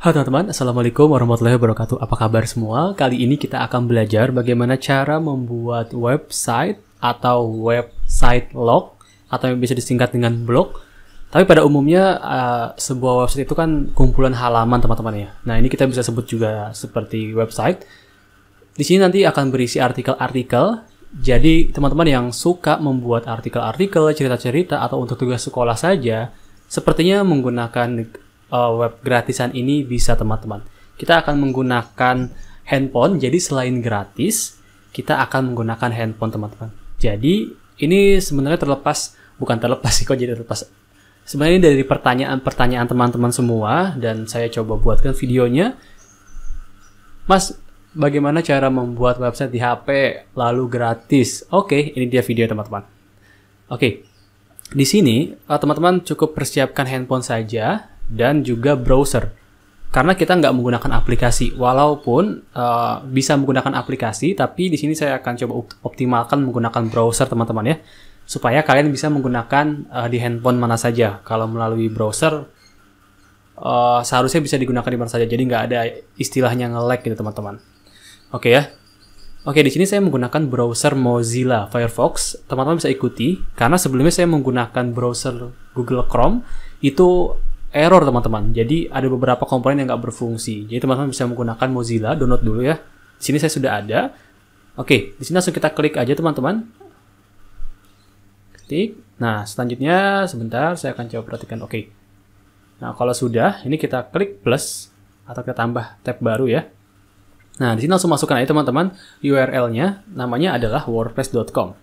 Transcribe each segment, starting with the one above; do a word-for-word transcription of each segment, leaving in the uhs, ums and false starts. Halo teman-teman, Assalamualaikum warahmatullahi wabarakatuh. Apa kabar semua? Kali ini kita akan belajar bagaimana cara membuat website atau website log atau yang bisa disingkat dengan blog. Tapi pada umumnya uh, sebuah website itu kan kumpulan halaman teman-teman ya. Nah ini kita bisa sebut juga seperti website. Di sini nanti akan berisi artikel-artikel. Jadi teman-teman yang suka membuat artikel-artikel, cerita-cerita atau untuk tugas sekolah saja, sepertinya menggunakan web gratisan ini bisa teman-teman. Kita akan menggunakan handphone, jadi selain gratis kita akan menggunakan handphone teman-teman. Jadi ini sebenarnya terlepas, bukan terlepas sih kok jadi terlepas. Sebenarnya ini dari pertanyaan-pertanyaan teman-teman semua dan saya coba buatkan videonya. Mas, bagaimana cara membuat website di H P lalu gratis? Oke, ini dia video teman-teman. Oke, di sini teman-teman cukup persiapkan handphone saja dan juga browser, karena kita nggak menggunakan aplikasi, walaupun uh, bisa menggunakan aplikasi, tapi di sini saya akan coba optimalkan menggunakan browser teman-teman ya, supaya kalian bisa menggunakan uh, di handphone mana saja. Kalau melalui browser uh, seharusnya bisa digunakan di mana saja, jadi nggak ada istilahnya nge-lag gitu teman-teman. Oke okay, ya, oke okay, di sini saya menggunakan browser Mozilla Firefox, teman-teman bisa ikuti, karena sebelumnya saya menggunakan browser Google Chrome itu error teman-teman. Jadi ada beberapa komponen yang nggak berfungsi. Jadi teman-teman bisa menggunakan Mozilla, download dulu ya. Di sini saya sudah ada. Oke, di sini langsung kita klik aja teman-teman. Ketik. Nah, selanjutnya sebentar saya akan coba perhatikan. Oke. Nah, kalau sudah, ini kita klik plus atau kita tambah tab baru ya. Nah, di sini langsung masukkan aja teman-teman U R L-nya. Namanya adalah WordPress titik com.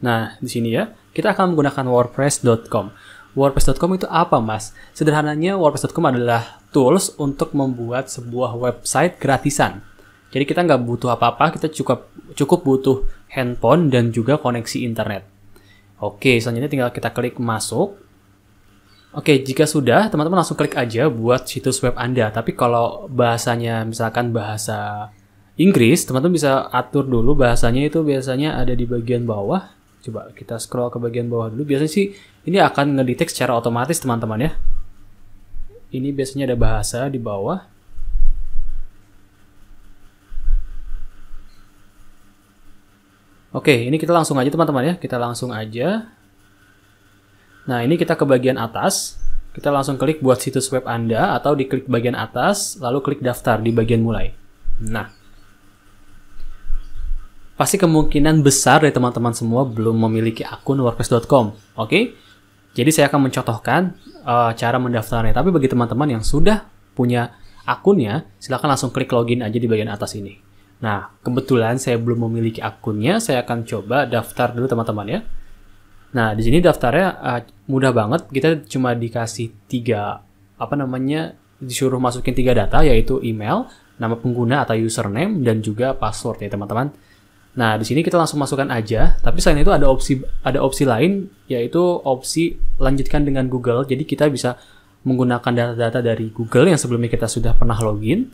Nah, di sini ya, kita akan menggunakan WordPress titik com. WordPress titik com itu apa, Mas? Sederhananya, WordPress titik com adalah tools untuk membuat sebuah website gratisan. Jadi kita nggak butuh apa-apa, kita cukup cukup butuh handphone dan juga koneksi internet. Oke, selanjutnya tinggal kita klik masuk. Oke, jika sudah, teman-teman langsung klik aja buat situs web Anda. Tapi kalau bahasanya misalkan bahasa Inggris, teman-teman bisa atur dulu bahasanya, itu biasanya ada di bagian bawah. Coba kita scroll ke bagian bawah dulu. Biasanya sih ini akan ngedetect secara otomatis teman-teman ya. Ini biasanya ada bahasa di bawah. Oke, ini kita langsung aja teman-teman ya. Kita langsung aja. Nah, ini kita ke bagian atas. Kita langsung klik buat situs web Anda atau diklik bagian atas, lalu klik daftar di bagian mulai. Nah, pasti kemungkinan besar dari teman-teman semua belum memiliki akun WordPress titik com, oke? Okay? Jadi saya akan mencontohkan uh, cara mendaftarnya. Tapi bagi teman-teman yang sudah punya akunnya, silahkan langsung klik login aja di bagian atas ini. Nah, kebetulan saya belum memiliki akunnya, saya akan coba daftar dulu teman-teman ya. Nah, di sini daftarnya uh, mudah banget. Kita cuma dikasih tiga, apa namanya, disuruh masukin tiga data, yaitu email, nama pengguna atau username, dan juga password ya teman-teman. Nah, di sini kita langsung masukkan aja, tapi selain itu ada opsi ada opsi lain, yaitu opsi lanjutkan dengan Google. Jadi kita bisa menggunakan data-data dari Google yang sebelumnya kita sudah pernah login.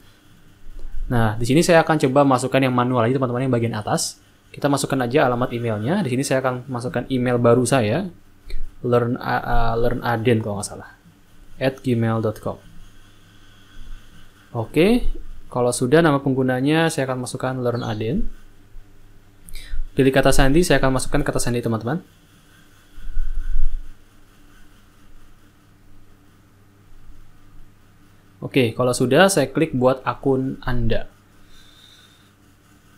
Nah, di sini saya akan coba masukkan yang manual aja teman-teman, yang bagian atas. Kita masukkan aja alamat emailnya. Di sini saya akan masukkan email baru saya, learn uh, learnaden kalau nggak salah, at gmail titik com. Oke, kalau sudah nama penggunanya saya akan masukkan learnaden. Pilih kata sandi, saya akan masukkan kata sandi teman-teman. Oke, kalau sudah saya klik buat akun Anda.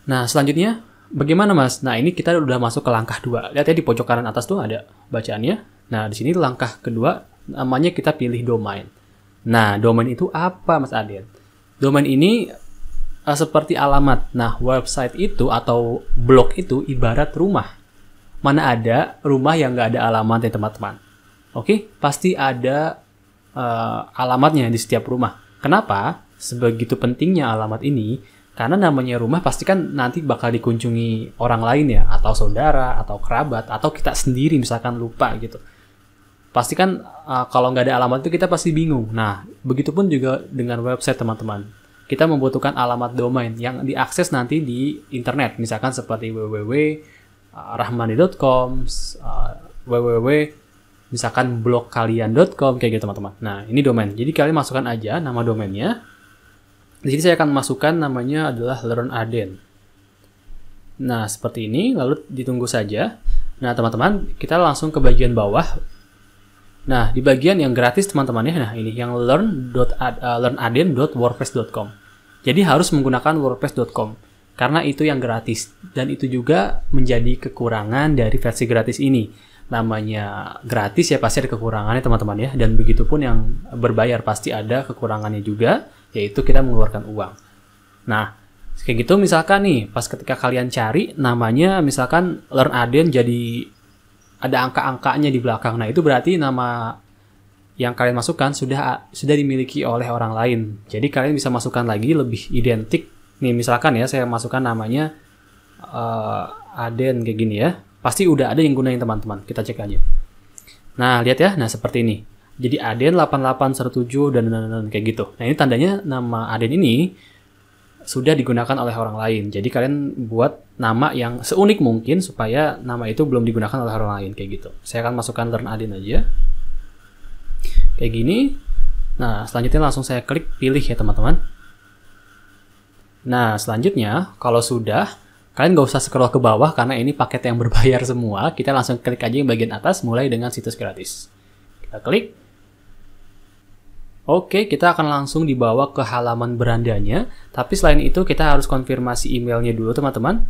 Nah, selanjutnya bagaimana, Mas? Nah, ini kita udah masuk ke langkah dua. Lihat ya di pojok kanan atas tuh ada bacaannya. Nah, di sini langkah kedua namanya kita pilih domain. Nah, domain itu apa, Mas Aden? Domain ini Uh, seperti alamat. Nah, website itu atau blog itu ibarat rumah. Mana ada rumah yang nggak ada alamatnya teman-teman? Oke, pasti ada uh, alamatnya di setiap rumah. Kenapa sebegitu pentingnya alamat ini? Karena namanya rumah pasti kan nanti bakal dikunjungi orang lain ya, atau saudara, atau kerabat, atau kita sendiri misalkan lupa gitu. Pasti kan uh, kalau nggak ada alamat itu kita pasti bingung. Nah, begitupun juga dengan website teman-teman. Kita membutuhkan alamat domain yang diakses nanti di internet, misalkan seperti w w w titik rahmani titik com, www misalkan blog kalian dot com kayak gitu teman-teman. Nah, ini domain. Jadi kalian masukkan aja nama domainnya. Di sini saya akan masukkan namanya adalah Learn Aden. Nah, seperti ini, lalu ditunggu saja. Nah, teman-teman, kita langsung ke bagian bawah. Nah, di bagian yang gratis teman-teman ya. Nah, ini yang learn aden dot wordpress dot com. Jadi harus menggunakan wordpress dot com. Karena itu yang gratis, dan itu juga menjadi kekurangan dari versi gratis ini. Namanya gratis ya pasti ada kekurangannya teman-teman ya, dan begitu pun yang berbayar pasti ada kekurangannya juga, yaitu kita mengeluarkan uang. Nah, kayak gitu misalkan nih, pas ketika kalian cari namanya misalkan Learn Aden jadi ada angka-angkanya di belakang. Nah, itu berarti nama yang kalian masukkan sudah sudah dimiliki oleh orang lain. Jadi kalian bisa masukkan lagi lebih identik. Nih misalkan ya saya masukkan namanya uh, Aden kayak gini ya. Pasti udah ada yang gunain teman-teman. Kita cek aja. Nah, lihat ya. Nah, seperti ini. Jadi Aden delapan delapan satu tujuh dan, dan, dan kayak gitu. Nah, ini tandanya nama Aden ini sudah digunakan oleh orang lain. Jadi kalian buat nama yang seunik mungkin supaya nama itu belum digunakan oleh orang lain kayak gitu. Saya akan masukkan Learn Aden aja. Kayak gini. Nah, selanjutnya langsung saya klik pilih ya teman-teman. Nah, selanjutnya, kalau sudah, kalian nggak usah scroll ke bawah karena ini paket yang berbayar semua. Kita langsung klik aja yang bagian atas, mulai dengan situs gratis. Kita klik. Oke, kita akan langsung dibawa ke halaman berandanya. Tapi selain itu, kita harus konfirmasi emailnya dulu, teman-teman.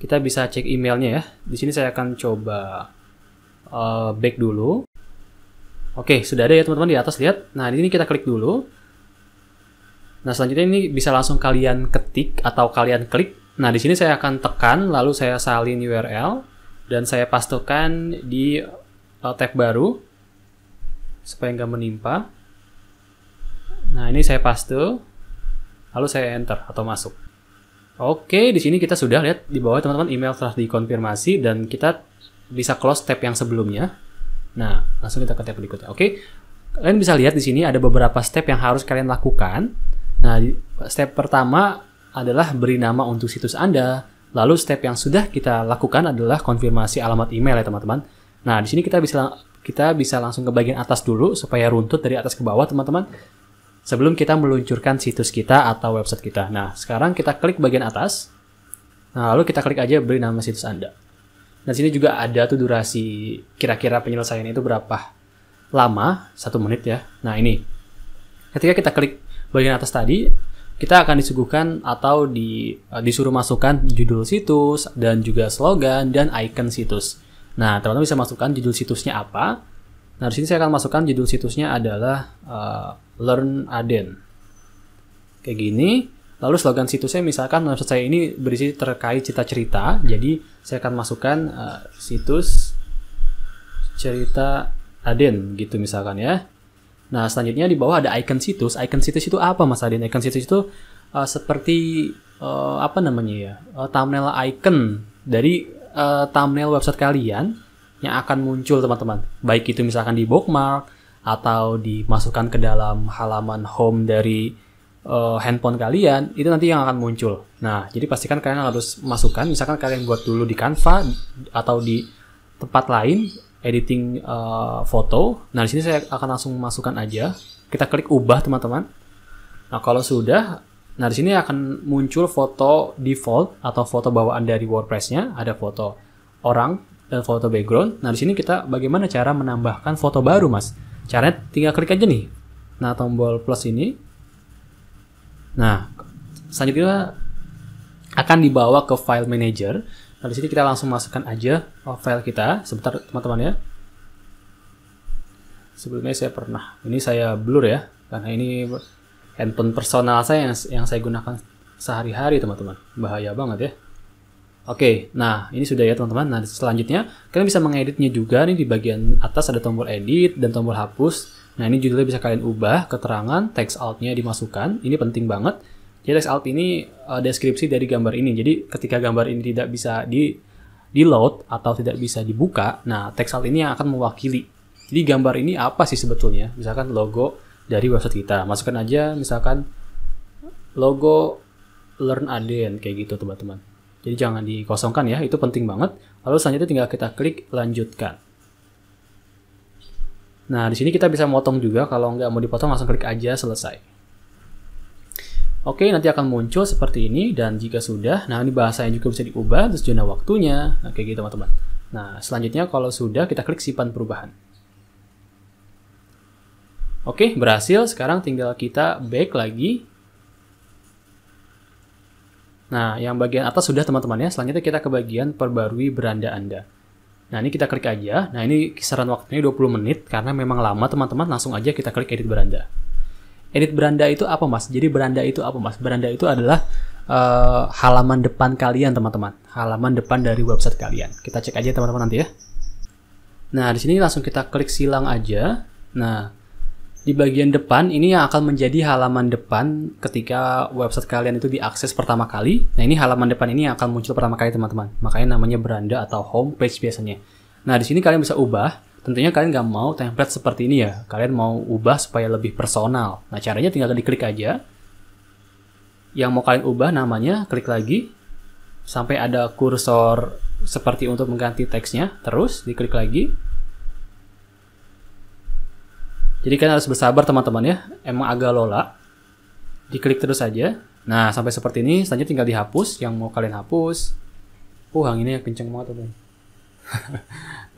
Kita bisa cek emailnya ya. Di sini saya akan coba uh, back dulu. Oke, sudah ada ya, teman-teman, di atas, lihat. Nah, di sini kita klik dulu. Nah, selanjutnya ini bisa langsung kalian ketik atau kalian klik. Nah, di sini saya akan tekan, lalu saya salin U R L, dan saya pastikan di uh, tab baru, supaya nggak menimpa. Nah, ini saya paste, lalu saya enter atau masuk. Oke, di sini kita sudah lihat di bawah teman-teman email telah dikonfirmasi, dan kita bisa close tab yang sebelumnya. Nah, langsung kita ke tab berikutnya. Oke, kalian bisa lihat di sini ada beberapa step yang harus kalian lakukan. Nah, step pertama adalah beri nama untuk situs Anda. Lalu step yang sudah kita lakukan adalah konfirmasi alamat email ya teman-teman. Nah, di sini kita bisa kita bisa langsung ke bagian atas dulu supaya runtut dari atas ke bawah teman-teman. Sebelum kita meluncurkan situs kita atau website kita. Nah, sekarang kita klik bagian atas. Nah, lalu kita klik aja beri nama situs Anda. Nah, sini juga ada tuh durasi kira-kira penyelesaian itu berapa lama, satu menit ya. Nah, ini ketika kita klik bagian atas tadi, kita akan disuguhkan atau di, disuruh masukkan judul situs, dan juga slogan, dan icon situs. Nah, teman-teman bisa masukkan judul situsnya apa. Nah, di sini saya akan masukkan judul situsnya adalah uh, Learn Aden. Kayak gini. Lalu slogan situsnya misalkan website saya ini berisi terkait cerita-cerita. Jadi, saya akan masukkan uh, situs cerita Aden gitu misalkan ya. Nah, selanjutnya di bawah ada icon situs. Icon situs itu apa, Mas Aden? Icon situs itu uh, seperti uh, apa namanya ya? Uh, thumbnail icon dari uh, thumbnail website kalian yang akan muncul, teman-teman. Baik itu misalkan di bookmark atau dimasukkan ke dalam halaman home dari uh, handphone kalian, itu nanti yang akan muncul. Nah, jadi pastikan kalian harus masukkan. Misalkan kalian buat dulu di Canva atau di tempat lain, editing uh, foto. Nah, di sini saya akan langsung masukkan aja. Kita klik ubah, teman-teman. Nah, kalau sudah, nah di sini akan muncul foto default atau foto bawaan dari WordPress-nya. Ada foto orang dan foto background. Nah, di sini kita bagaimana cara menambahkan foto baru, Mas? Caranya tinggal klik aja nih. Nah, tombol plus ini. Nah, selanjutnya akan dibawa ke file manager. Nah, di sini kita langsung masukkan aja file kita. Sebentar, teman-teman ya. Sebelumnya saya pernah. Ini saya blur ya. Karena ini handphone personal saya yang, yang saya gunakan sehari-hari, teman-teman. Bahaya banget ya. Oke, nah ini sudah ya, teman-teman. Nah, selanjutnya, kalian bisa mengeditnya juga. Nih di bagian atas ada tombol edit dan tombol hapus. Nah, ini judulnya bisa kalian ubah. Keterangan, text outnya dimasukkan. Ini penting banget. Jadi text out ini uh, deskripsi dari gambar ini. Jadi ketika gambar ini tidak bisa di, di load atau tidak bisa dibuka, nah text out ini yang akan mewakili. Jadi gambar ini apa sih sebetulnya? Misalkan logo dari website kita. Masukkan aja misalkan logo Learn Aden kayak gitu teman-teman. Jadi jangan dikosongkan ya, itu penting banget. Lalu selanjutnya tinggal kita klik lanjutkan. Nah, di sini kita bisa motong juga. Kalau nggak mau dipotong, langsung klik aja, selesai. Oke, nanti akan muncul seperti ini. Dan jika sudah, nah ini bahasanya juga bisa diubah, terus zona waktunya. Nah, kayak gitu, teman-teman. Nah, selanjutnya kalau sudah, kita klik simpan perubahan. Oke, berhasil. Sekarang tinggal kita back lagi. Nah, yang bagian atas sudah, teman-teman, ya. Selanjutnya kita ke bagian perbarui beranda Anda. Nah, ini kita klik aja. Nah, ini kisaran waktunya dua puluh menit karena memang lama, teman-teman. Langsung aja kita klik edit beranda. Edit beranda itu apa, Mas? Jadi beranda itu apa, Mas? Beranda itu adalah uh, halaman depan kalian, teman-teman. Halaman depan dari website kalian. Kita cek aja, teman-teman, nanti ya. Nah, di sini langsung kita klik silang aja. Nah, di bagian depan ini yang akan menjadi halaman depan ketika website kalian itu diakses pertama kali. Nah, ini halaman depan ini yang akan muncul pertama kali, teman-teman. Makanya namanya beranda atau homepage biasanya. Nah, di sini kalian bisa ubah. Tentunya kalian nggak mau template seperti ini ya. Kalian mau ubah supaya lebih personal. Nah, caranya tinggal diklik aja. Yang mau kalian ubah namanya, klik lagi. Sampai ada kursor seperti untuk mengganti teksnya. Terus diklik lagi. Jadi kalian harus bersabar, teman-teman ya. Emang agak lola. Diklik terus saja. Nah, sampai seperti ini. Selanjutnya tinggal dihapus. Yang mau kalian hapus. Uh, anginnya kenceng banget, teman.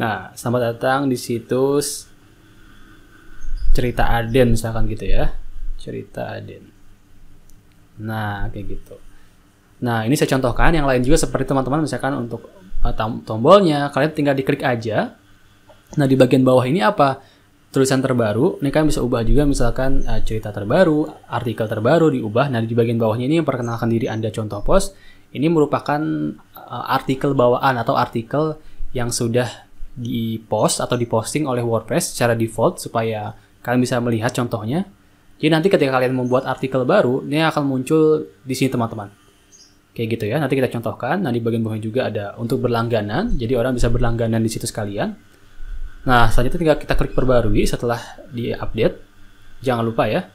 Nah, selamat datang di situs Cerita Aden, misalkan gitu ya. Cerita Aden. Nah, kayak gitu. Nah, ini saya contohkan. Yang lain juga seperti teman-teman. Misalkan untuk tombolnya, kalian tinggal diklik aja. Nah, di bagian bawah ini apa? Tulisan terbaru, ini kan bisa ubah juga, misalkan uh, cerita terbaru, artikel terbaru diubah. Nah, di bagian bawahnya ini memperkenalkan diri Anda, contoh post. Ini merupakan uh, artikel bawaan atau artikel yang sudah dipost atau diposting oleh WordPress secara default supaya kalian bisa melihat contohnya. Jadi nanti ketika kalian membuat artikel baru, ini akan muncul di sini, teman-teman. Kayak gitu ya. Nanti kita contohkan. Nah, di bagian bawahnya juga ada untuk berlangganan. Jadi orang bisa berlangganan di situs kalian. Nah, selanjutnya tinggal kita klik perbarui setelah di-update. Jangan lupa ya.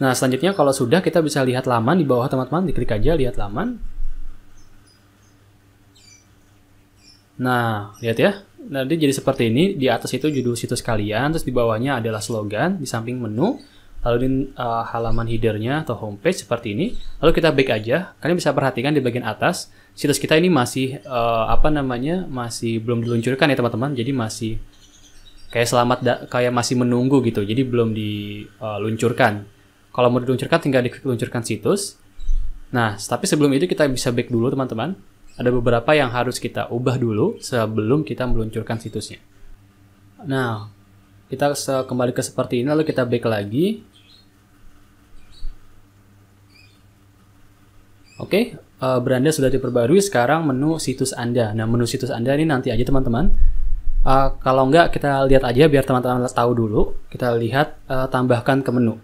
Nah, selanjutnya kalau sudah kita bisa lihat laman di bawah, teman-teman. Diklik aja lihat laman. Nah, lihat ya. Nanti jadi seperti ini. Di atas itu judul situs kalian. Terus di bawahnya adalah slogan. Di samping menu. Lalu di uh, halaman headernya atau homepage seperti ini. Lalu kita back aja. Kalian bisa perhatikan di bagian atas situs kita ini masih uh, apa namanya masih belum diluncurkan ya, teman-teman. Jadi masih kayak selamat kayak masih menunggu gitu. Jadi belum diluncurkan. Kalau mau diluncurkan tinggal diklik luncurkan situs. Nah, tapi sebelum itu kita bisa back dulu, teman-teman. Ada beberapa yang harus kita ubah dulu sebelum kita meluncurkan situsnya. Nah, kita kembali ke seperti ini lalu kita back lagi. Oke, uh, beranda sudah diperbarui. Sekarang menu situs Anda. Nah, menu situs Anda ini nanti aja, teman-teman. Uh, kalau nggak, kita lihat aja biar teman-teman tahu dulu. Kita lihat uh, tambahkan ke menu.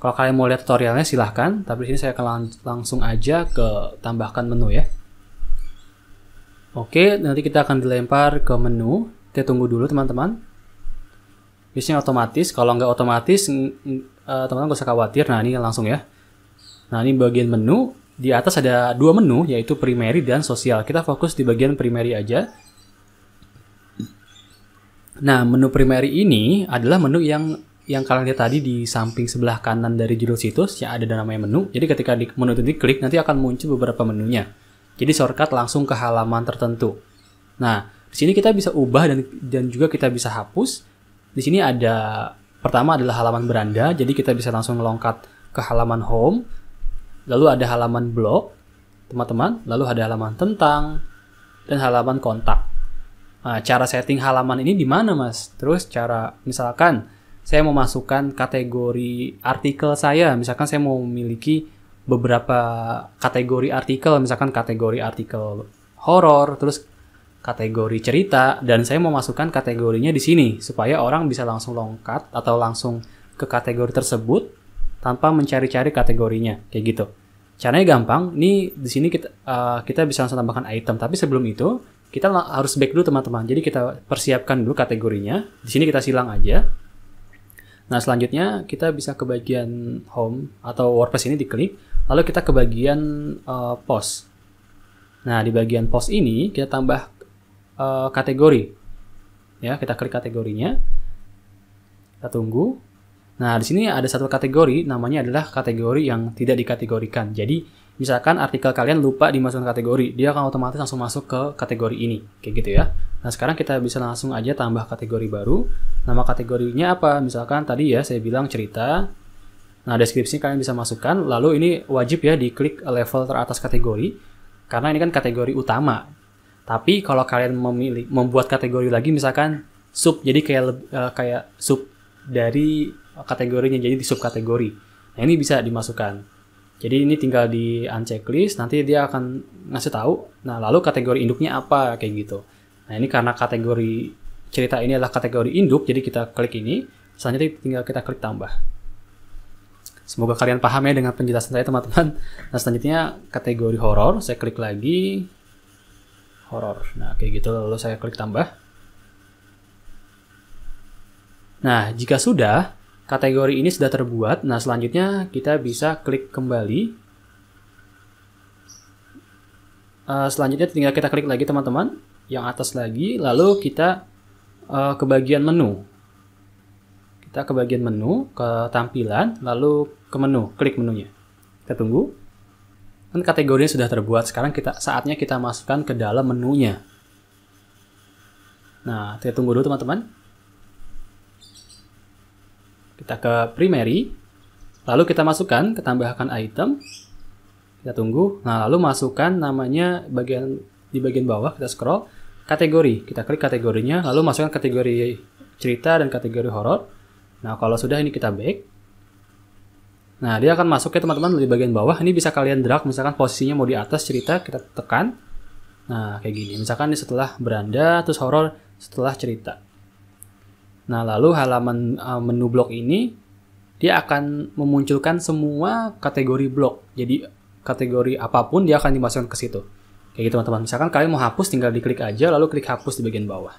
Kalau kalian mau lihat tutorialnya silahkan. Tapi di sini saya akan lang langsung aja ke tambahkan menu ya. Oke, nanti kita akan dilempar ke menu. Kita tunggu dulu, teman-teman. Biasanya otomatis. Kalau nggak otomatis, uh, teman-teman nggak usah khawatir. Nah, ini langsung ya. Nah, ini bagian menu. Di atas ada dua menu, yaitu primary dan sosial. Kita fokus di bagian primary aja. Nah, menu primary ini adalah menu yang yang kalian lihat tadi di samping sebelah kanan dari judul situs, yang ada namanya menu. Jadi ketika di menu itu diklik, nanti akan muncul beberapa menunya. Jadi shortcut langsung ke halaman tertentu. Nah, di sini kita bisa ubah dan, dan juga kita bisa hapus. Di sini ada, pertama adalah halaman beranda, jadi kita bisa langsung melongkat ke halaman home. Lalu ada halaman blog, teman-teman. Lalu ada halaman tentang dan halaman kontak. Nah, cara setting halaman ini di mana, Mas? Terus cara, misalkan saya mau masukkan kategori artikel saya. Misalkan saya mau memiliki beberapa kategori artikel. Misalkan kategori artikel horor, terus kategori cerita. Dan saya mau masukkan kategorinya di sini. Supaya orang bisa langsung longkat atau langsung ke kategori tersebut tanpa mencari-cari kategorinya, kayak gitu. Caranya gampang. Ini di sini kita uh, kita bisa langsung tambahkan item. Tapi sebelum itu kita harus back dulu, teman-teman. Jadi kita persiapkan dulu kategorinya. Di sini kita silang aja. Nah, selanjutnya kita bisa ke bagian home atau WordPress ini diklik. Lalu kita ke bagian uh, post. Nah, di bagian post ini kita tambah uh, kategori. Ya, kita klik kategorinya. Kita tunggu. Nah, di sini ada satu kategori, namanya adalah kategori yang tidak dikategorikan. Jadi, misalkan artikel kalian lupa dimasukkan kategori, dia akan otomatis langsung masuk ke kategori ini. Kayak gitu ya. Nah, sekarang kita bisa langsung aja tambah kategori baru. Nama kategorinya apa? Misalkan tadi ya, saya bilang cerita. Nah, deskripsi kalian bisa masukkan. Lalu ini wajib ya diklik level teratas kategori, karena ini kan kategori utama. Tapi kalau kalian memilih, membuat kategori lagi, misalkan sub, jadi kayak, uh, kayak sub dari kategorinya, jadi di subkategori. Nah, ini bisa dimasukkan. Jadi ini tinggal di unchecklist, nanti dia akan ngasih tahu. Nah, lalu kategori induknya apa, kayak gitu. Nah, ini karena kategori cerita ini adalah kategori induk, jadi kita klik ini. Selanjutnya tinggal kita klik tambah. Semoga kalian paham ya dengan penjelasan saya, teman-teman. Nah, selanjutnya kategori horor, saya klik lagi horor. Nah, kayak gitu, lalu saya klik tambah. Nah, jika sudah, kategori ini sudah terbuat. Nah, selanjutnya kita bisa klik kembali. Uh, selanjutnya tinggal kita klik lagi, teman-teman. Yang atas lagi, lalu kita uh, ke bagian menu. Kita ke bagian menu, ke tampilan, lalu ke menu, klik menunya. Kita tunggu. Dan kategorinya sudah terbuat. Sekarang kita saatnya kita masukkan ke dalam menunya. Nah, kita tunggu dulu, teman-teman. Kita ke primary, lalu kita masukkan, kita tambahkan item, kita tunggu. Nah, lalu masukkan namanya bagian di bagian bawah, kita scroll, kategori, kita klik kategorinya, lalu masukkan kategori cerita dan kategori horor. Nah, kalau sudah ini kita back. Nah, dia akan masuk ya teman-teman di bagian bawah. Ini bisa kalian drag, misalkan posisinya mau di atas cerita, kita tekan. Nah, kayak gini, misalkan ini setelah beranda, terus horor setelah cerita. Nah, lalu halaman uh, menu blog ini, dia akan memunculkan semua kategori blog. Jadi, kategori apapun dia akan dimasukkan ke situ. Kayak gitu, teman-teman. Misalkan kalian mau hapus, tinggal diklik aja, lalu klik hapus di bagian bawah.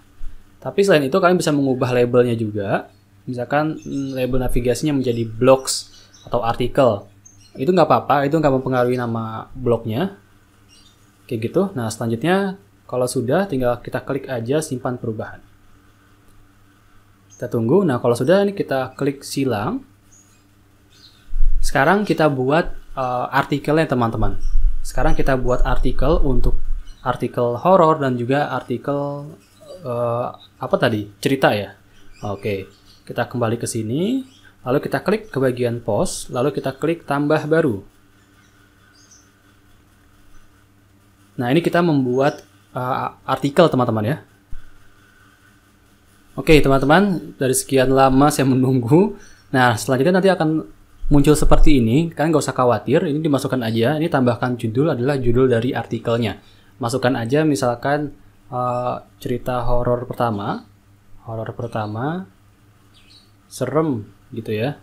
Tapi selain itu, kalian bisa mengubah labelnya juga. Misalkan label navigasinya menjadi blogs atau artikel. Itu nggak apa-apa, itu nggak mempengaruhi nama blognya. Kayak gitu. Nah, selanjutnya, kalau sudah, tinggal kita klik aja simpan perubahan. Kita tunggu. Nah, kalau sudah ini kita klik silang. Sekarang kita buat uh, artikelnya, teman-teman. Sekarang kita buat artikel untuk artikel horor dan juga artikel uh, apa tadi? Cerita ya. Oke. Kita kembali ke sini. Lalu kita klik ke bagian post. Lalu kita klik tambah baru. Nah, ini kita membuat uh, artikel, teman-teman ya. Oke, teman-teman, dari sekian lama saya menunggu. Nah, selanjutnya nanti akan muncul seperti ini. Kalian nggak usah khawatir, ini dimasukkan aja. Ini tambahkan judul adalah judul dari artikelnya. Masukkan aja misalkan uh, cerita horor pertama. Horor pertama, serem gitu ya.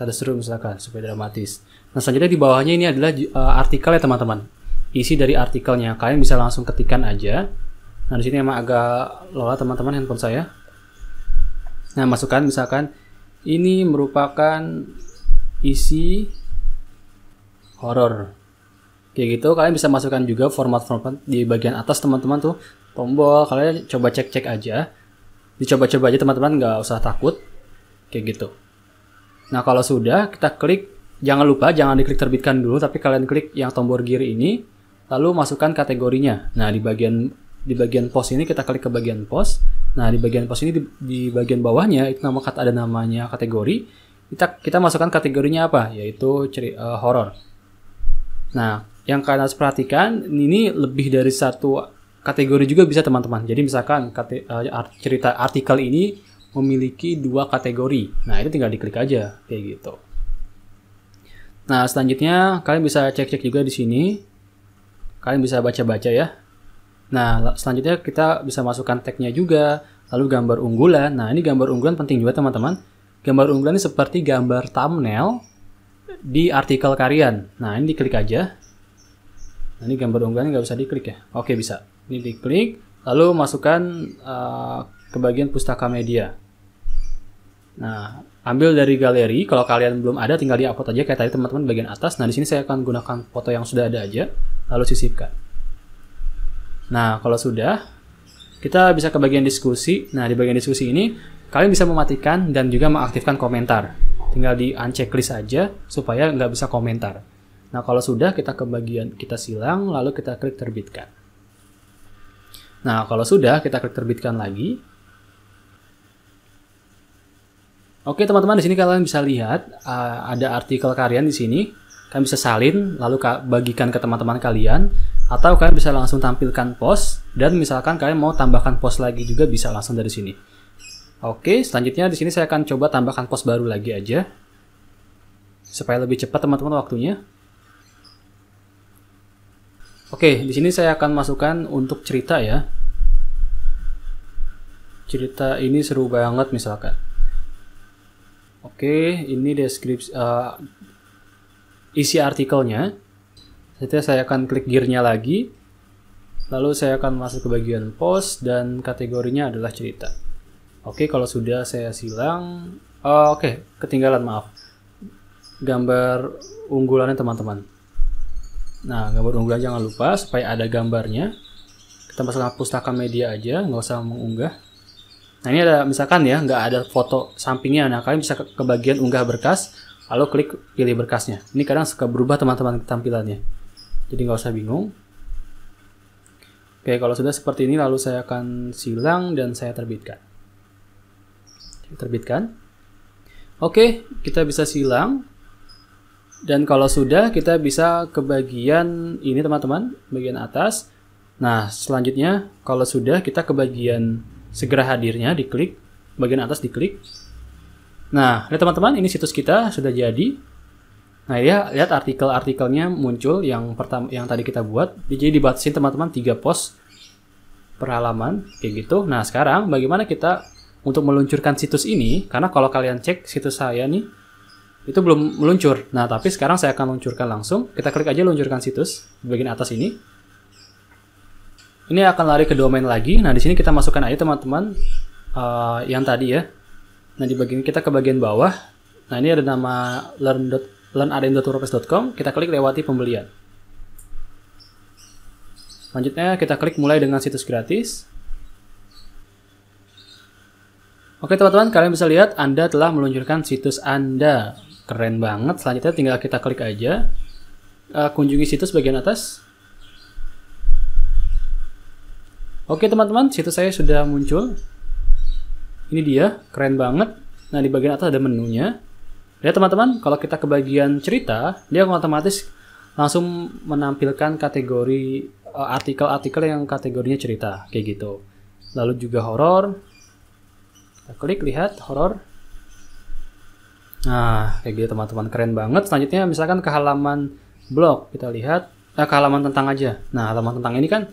Ada serem misalkan, supaya dramatis. Nah, selanjutnya di bawahnya ini adalah uh, artikelnya, teman-teman. Isi dari artikelnya, kalian bisa langsung ketikkan aja. Nah, di sini emang agak lola teman-teman handphone saya. Nah, masukkan misalkan ini merupakan isi horor. Kayak gitu, kalian bisa masukkan juga format-format di bagian atas teman-teman tuh. Tombol, kalian coba cek-cek aja. Dicoba-coba aja teman-teman, nggak usah takut. Kayak gitu. Nah, kalau sudah, kita klik. Jangan lupa, jangan diklik terbitkan dulu, tapi kalian klik yang tombol gear ini. Lalu masukkan kategorinya. Nah, di bagian... di bagian post ini kita klik ke bagian post. Nah, di bagian post ini di, di bagian bawahnya itu nama kata ada namanya kategori. Kita kita masukkan kategorinya apa? Yaitu ciri uh, horor. Nah, yang kalian harus perhatikan ini lebih dari satu kategori juga bisa teman-teman. Jadi misalkan kate, uh, art, cerita artikel ini memiliki dua kategori. Nah, itu tinggal diklik aja kayak gitu. Nah, selanjutnya kalian bisa cek-cek juga di sini. Kalian bisa baca-baca ya. Nah, selanjutnya kita bisa masukkan tag-nya juga, lalu gambar unggulan. Nah, ini gambar unggulan penting juga, teman-teman. Gambar unggulan ini seperti gambar thumbnail di artikel kalian. Nah, ini diklik aja. Nah, ini gambar unggulan nggak bisa diklik ya. Oke, bisa. Ini diklik, lalu masukkan uh, ke bagian pustaka media. Nah, ambil dari galeri. Kalau kalian belum ada, tinggal di-upload aja kayak tadi, teman-teman, bagian atas. Nah, di sini saya akan gunakan foto yang sudah ada aja, lalu sisipkan. Nah, kalau sudah, Kita bisa ke bagian diskusi. Nah, di bagian diskusi ini kalian bisa mematikan dan juga mengaktifkan komentar. Tinggal di unchecklist aja supaya nggak bisa komentar. Nah, kalau sudah kita ke bagian kita silang, lalu kita klik terbitkan. Nah, kalau sudah kita klik terbitkan lagi. Oke teman-teman, di sini kalian bisa lihat uh, ada artikel kalian di sini. Kalian bisa salin lalu bagikan ke teman-teman kalian. Atau kalian bisa langsung tampilkan post, dan misalkan kalian mau tambahkan post lagi juga bisa langsung dari sini. Oke, selanjutnya di sini saya akan coba tambahkan post baru lagi aja, supaya lebih cepat teman-teman waktunya. Oke, di sini saya akan masukkan untuk cerita ya. Cerita ini seru banget misalkan. Oke, ini deskripsi uh, isi artikelnya. Setelah saya akan klik gearnya lagi, lalu saya akan masuk ke bagian post dan kategorinya adalah cerita. Oke, kalau sudah saya silang. Oh, Oke, ketinggalan maaf. Gambar unggulannya teman-teman. Nah, gambar unggulan jangan lupa supaya ada gambarnya. Kita masukkan pustaka media aja, nggak usah mengunggah. Nah, ini ada misalkan ya, nggak ada foto sampingnya. Nah, kalian bisa ke bagian unggah berkas, lalu klik pilih berkasnya. Ini kadang suka berubah teman-teman tampilannya. Jadi nggak usah bingung. Oke, kalau sudah seperti ini, lalu saya akan silang dan saya terbitkan. Terbitkan. Oke, kita bisa silang. Dan kalau sudah, kita bisa ke bagian ini teman-teman, bagian atas. Nah, selanjutnya kalau sudah, kita ke bagian segera hadirnya, diklik. Bagian atas diklik. Nah, lihat teman-teman, ini situs kita sudah jadi. Nah ya, lihat artikel-artikelnya muncul yang pertama yang tadi kita buat. Jadi dibatasin teman-teman tiga post per halaman kayak gitu. Nah, sekarang bagaimana kita untuk meluncurkan situs ini? Karena kalau kalian cek situs saya nih itu belum meluncur. Nah, tapi sekarang saya akan luncurkan langsung. Kita klik aja luncurkan situs di bagian atas ini. Ini akan lari ke domain lagi. Nah, di sini kita masukkan aja teman-teman uh, yang tadi ya. Nah, di bagian kita ke bagian bawah. Nah, ini ada nama learn. learn admin dot wordpress dot com, kita klik lewati pembelian. Selanjutnya kita klik mulai dengan situs gratis. Oke teman-teman, kalian bisa lihat Anda telah meluncurkan situs Anda. Keren banget. Selanjutnya tinggal kita klik aja uh, kunjungi situs bagian atas. Oke teman-teman, situs saya sudah muncul. Ini dia, keren banget. Nah, di bagian atas ada menunya. Lihat teman-teman, kalau kita ke bagian cerita, dia otomatis langsung menampilkan kategori artikel-artikel yang kategorinya cerita, kayak gitu. Lalu juga horor. Kita klik, lihat, horor. Nah, kayak gitu teman-teman, keren banget. Selanjutnya misalkan ke halaman blog, kita lihat. Eh, ke halaman tentang aja. Nah, halaman tentang ini kan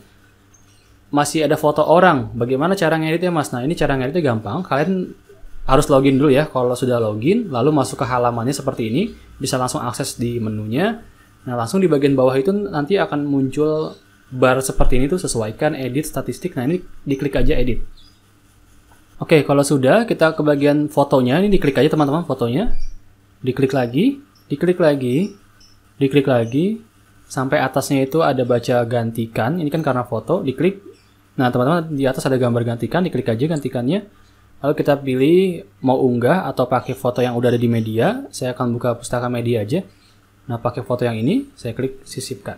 masih ada foto orang. Bagaimana cara ngeditnya, Mas? Nah, ini cara ngeditnya gampang. Kalian harus login dulu ya. Kalau sudah login, lalu masuk ke halamannya seperti ini, bisa langsung akses di menunya. Nah, langsung di bagian bawah itu nanti akan muncul bar seperti ini tuh, sesuaikan edit statistik. Nah, ini diklik aja edit. Oke, kalau sudah kita ke bagian fotonya, ini diklik aja teman-teman fotonya. Diklik lagi, diklik lagi, diklik lagi, sampai atasnya itu ada baca gantikan. Ini kan karena foto, diklik. Nah, teman-teman di atas ada gambar gantikan, diklik aja gantikannya. Lalu kita pilih mau unggah atau pakai foto yang udah ada di media. Saya akan buka pustaka media aja. Nah, pakai foto yang ini, saya klik sisipkan.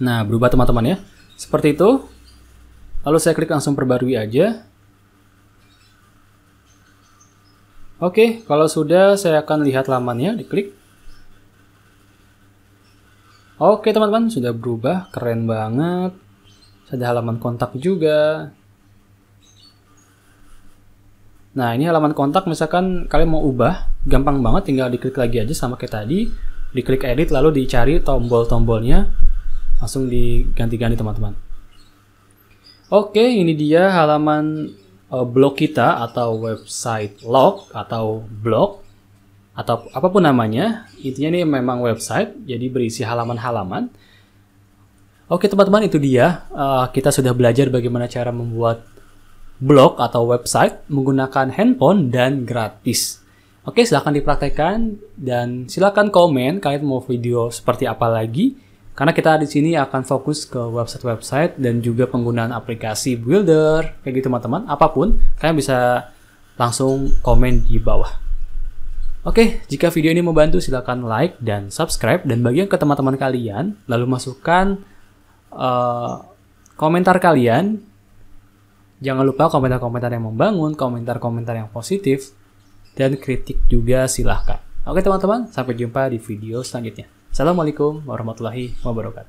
Nah, berubah teman-teman ya. Seperti itu. Lalu saya klik langsung perbarui aja. Oke, kalau sudah saya akan lihat lamannya, diklik. Oke teman-teman, sudah berubah, keren banget. Ada halaman kontak juga. Nah, ini halaman kontak, misalkan kalian mau ubah, gampang banget, tinggal diklik lagi aja sama kayak tadi. Diklik edit, lalu dicari tombol-tombolnya, langsung diganti-ganti teman-teman. Oke, ini dia halaman uh, blog kita atau website log atau blog atau apapun namanya. Intinya ini memang website, jadi berisi halaman-halaman. Oke teman-teman, itu dia. Uh, kita sudah belajar bagaimana cara membuat blog atau website menggunakan handphone dan gratis. Oke, silahkan dipraktekkan dan silahkan komen kalian mau video seperti apa lagi. Karena kita di sini akan fokus ke website-website dan juga penggunaan aplikasi builder, kayak gitu teman-teman. Apapun, kalian bisa langsung komen di bawah. Oke, jika video ini membantu silahkan like dan subscribe. Dan bagian ke teman-teman kalian, lalu masukkan uh, komentar kalian. Jangan lupa komentar-komentar yang membangun, komentar-komentar yang positif, dan kritik juga silahkan. Oke teman-teman, sampai jumpa di video selanjutnya. Assalamualaikum warahmatullahi wabarakatuh.